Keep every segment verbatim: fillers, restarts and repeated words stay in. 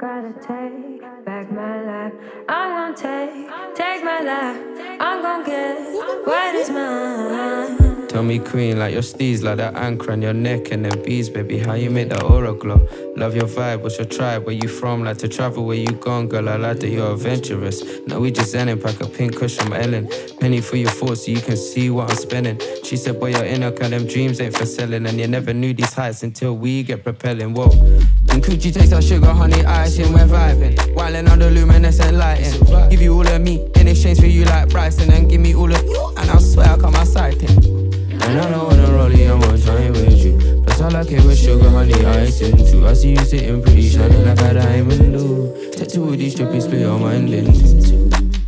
Gotta take back my life. I'm gonna take, take my life. I'm gonna get what is mine. Tell me queen, like your steez, like that anchor and your neck and the bees. Baby, how you make that aura glow? Love your vibe, what's your tribe? Where you from? Like to travel, where you gone? Girl, I like that you're adventurous. Now we just ending, pack a pink kush from Ellen. Penny for your thoughts so you can see what I'm spending. She said, boy, your inner kind of dreams ain't for selling. And you never knew these heights until we get propelling, whoa. And coochie tastes like sugar, honey, ice, and we're vibing. Wildin' on the luminescent lighting. Give you all of me in exchange for you like Bryson. And give me all of you, and I swear I'll come outside then. And I don't wanna roll it, I wanna try with you. Plus I like it with sugar, honey, ice, and too. I see you sitting pretty, shining like a diamond, ooh. Take two of these drippies, split your mind in.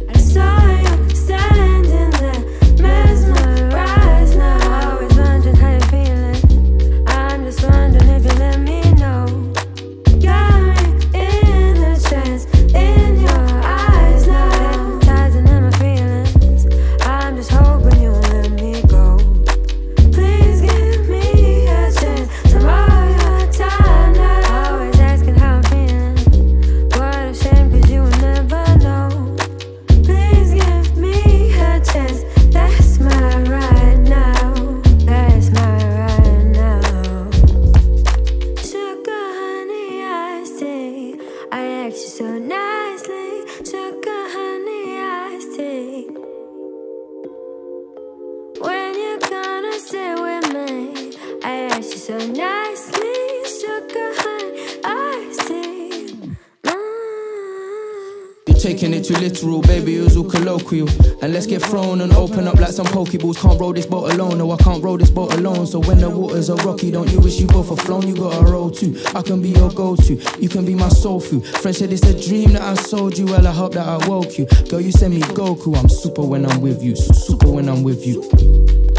I saw you standing there, mesmerized. Now I always wondering how you're feeling. I'm just wondering if you let me know. Taking it too literal, baby, it was all colloquial. And let's get thrown and open up like some pokeballs. Can't roll this boat alone, no I can't roll this boat alone. So when the waters are rocky, don't you wish you both are flown? You gotta roll too, I can be your go-to. You can be my soul food. Friend said it's a dream that I sold you. Well, I hope that I woke you. Girl, you send me Goku, I'm super when I'm with you. Super when I'm with you.